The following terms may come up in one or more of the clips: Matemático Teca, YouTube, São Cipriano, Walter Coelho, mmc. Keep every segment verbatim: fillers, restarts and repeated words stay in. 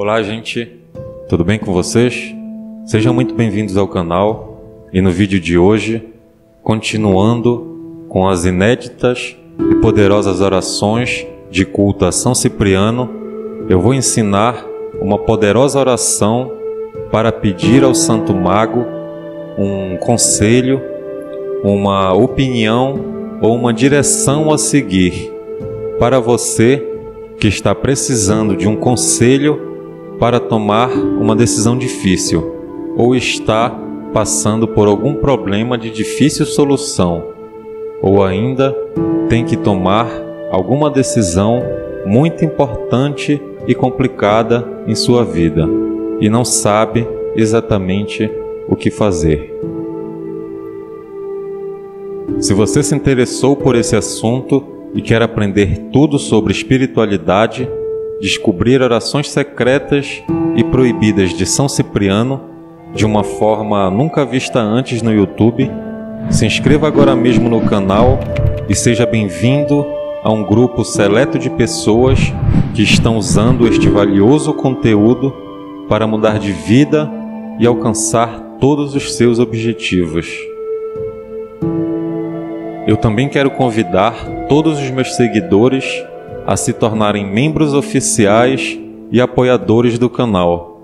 Olá, gente, tudo bem com vocês? Sejam muito bem-vindos ao canal e no vídeo de hoje, continuando com as inéditas e poderosas orações de culto a São Cipriano, eu vou ensinar uma poderosa oração para pedir ao Santo Mago um conselho, uma opinião ou uma direção a seguir para você que está precisando de um conselho para tomar uma decisão difícil ou está passando por algum problema de difícil solução ou ainda tem que tomar alguma decisão muito importante e complicada em sua vida e não sabe exatamente o que fazer. Se você se interessou por esse assunto e quer aprender tudo sobre espiritualidade, descobrir orações secretas e proibidas de São Cipriano de uma forma nunca vista antes no YouTube, se inscreva agora mesmo no canal e seja bem-vindo a um grupo seleto de pessoas que estão usando este valioso conteúdo para mudar de vida e alcançar todos os seus objetivos. Eu também quero convidar todos os meus seguidores a se tornarem membros oficiais e apoiadores do canal.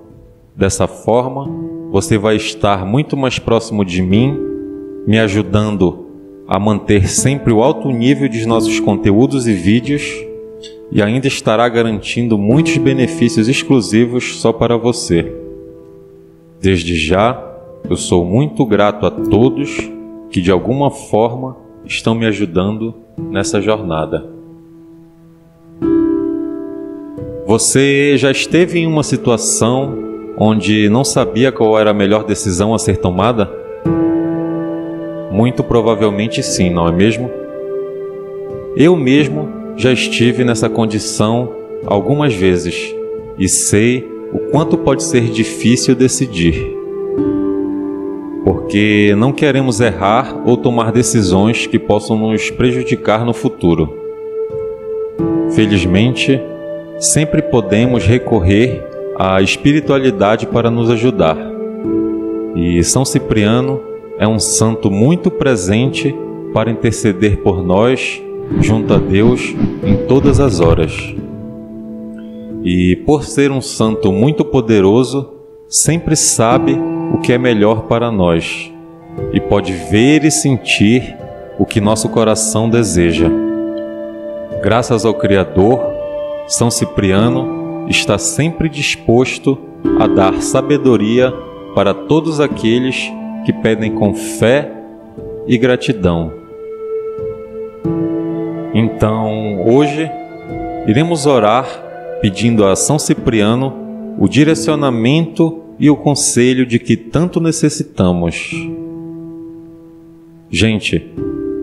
Dessa forma, você vai estar muito mais próximo de mim, me ajudando a manter sempre o alto nível dos nossos conteúdos e vídeos e ainda estará garantindo muitos benefícios exclusivos só para você. Desde já, eu sou muito grato a todos que de alguma forma estão me ajudando nessa jornada. Você já esteve em uma situação onde não sabia qual era a melhor decisão a ser tomada? Muito provavelmente sim, não é mesmo? Eu mesmo já estive nessa condição algumas vezes e sei o quanto pode ser difícil decidir, porque não queremos errar ou tomar decisões que possam nos prejudicar no futuro. Felizmente, sempre podemos recorrer à espiritualidade para nos ajudar. E São Cipriano é um santo muito presente para interceder por nós junto a Deus em todas as horas. E por ser um santo muito poderoso, sempre sabe o que é melhor para nós e pode ver e sentir o que nosso coração deseja. Graças ao Criador, São Cipriano está sempre disposto a dar sabedoria para todos aqueles que pedem com fé e gratidão. Então, hoje, iremos orar pedindo a São Cipriano o direcionamento e o conselho de que tanto necessitamos. Gente,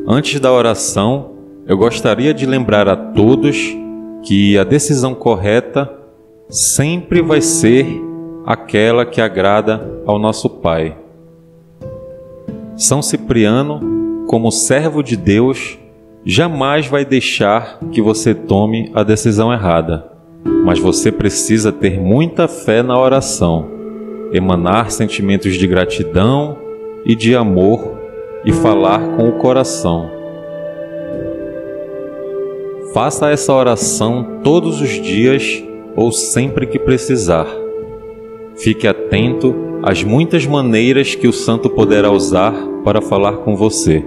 antes da oração, eu gostaria de lembrar a todos que a decisão correta sempre vai ser aquela que agrada ao nosso Pai. São Cipriano, como servo de Deus, jamais vai deixar que você tome a decisão errada, mas você precisa ter muita fé na oração, emanar sentimentos de gratidão e de amor e falar com o coração. Faça essa oração todos os dias ou sempre que precisar. Fique atento às muitas maneiras que o santo poderá usar para falar com você.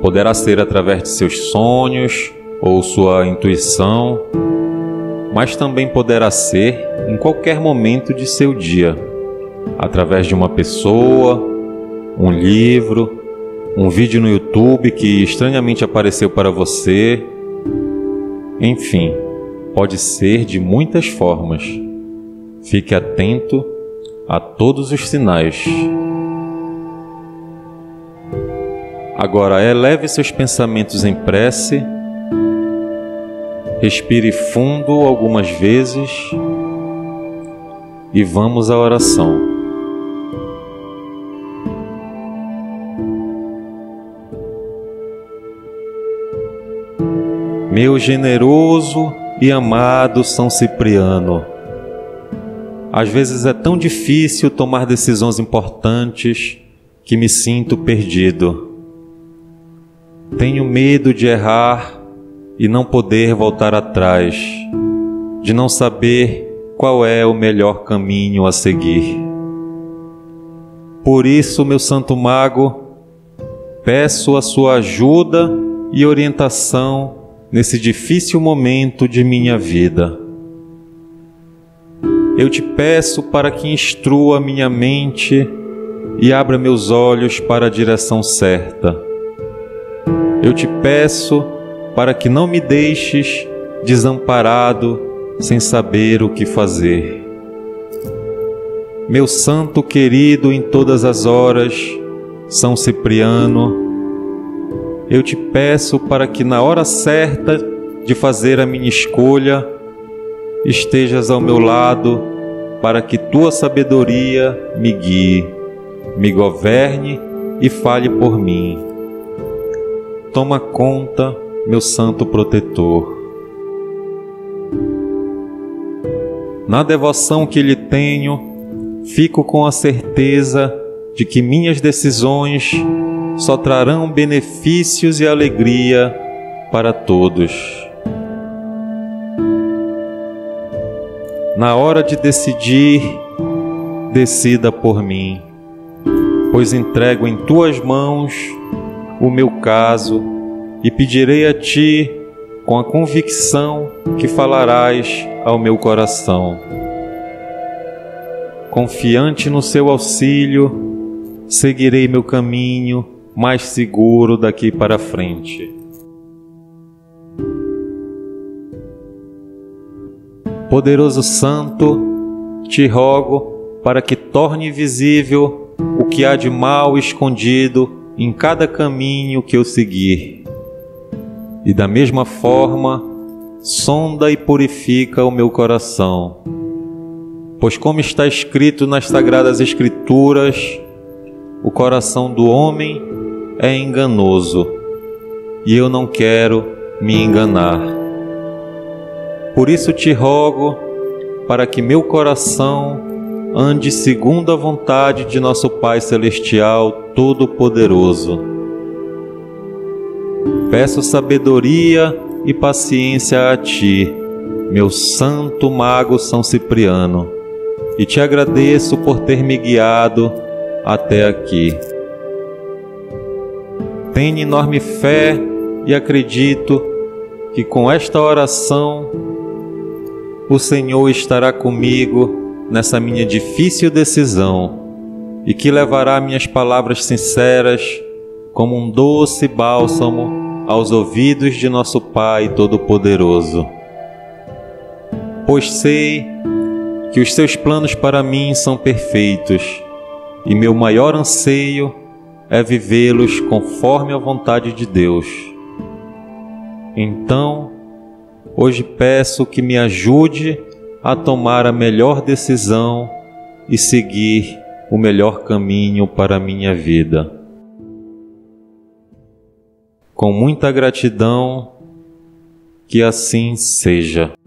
Poderá ser através de seus sonhos ou sua intuição, mas também poderá ser em qualquer momento de seu dia, através de uma pessoa, um livro, um vídeo no YouTube que estranhamente apareceu para você. Enfim, pode ser de muitas formas. Fique atento a todos os sinais. Agora, eleve seus pensamentos em prece. Respire fundo algumas vezes e vamos à oração. Meu generoso e amado São Cipriano, Às vezes é tão difícil tomar decisões importantes que me sinto perdido. Tenho medo de errar e não poder voltar atrás, de não saber qual é o melhor caminho a seguir. Por isso, meu Santo Mago, peço a sua ajuda e orientação nesse difícil momento de minha vida. Eu te peço para que instrua minha mente e abra meus olhos para a direção certa. Eu te peço para que não me deixes desamparado, sem saber o que fazer. Meu santo querido em todas as horas, São Cipriano, eu te peço para que na hora certa de fazer a minha escolha, estejas ao meu lado, para que tua sabedoria me guie, me governe e fale por mim. Toma conta, meu santo protetor. Na devoção que lhe tenho, fico com a certeza de que minhas decisões só trarão benefícios e alegria para todos. Na hora de decidir, decida por mim, pois entrego em tuas mãos o meu caso e pedirei a ti com a convicção que falarás ao meu coração. Confiante no seu auxílio, seguirei meu caminho mais seguro daqui para frente. Poderoso Santo, te rogo para que torne visível o que há de mal escondido em cada caminho que eu seguir. E da mesma forma, sonda e purifica o meu coração. Pois como está escrito nas Sagradas Escrituras, o coração do homem é enganoso, e eu não quero me enganar. Por isso te rogo para que meu coração ande segundo a vontade de nosso Pai Celestial Todo-Poderoso. Peço sabedoria e paciência a ti, meu santo mago São Cipriano, e te agradeço por ter me guiado até aqui. Tenho enorme fé e acredito que com esta oração o Senhor estará comigo nessa minha difícil decisão e que levará minhas palavras sinceras como um doce bálsamo aos ouvidos de nosso Pai Todo-Poderoso. Pois sei que os seus planos para mim são perfeitos e meu maior anseio é vivê-los conforme a vontade de Deus. Então, hoje peço que me ajude a tomar a melhor decisão e seguir o melhor caminho para a minha vida. Com muita gratidão, que assim seja.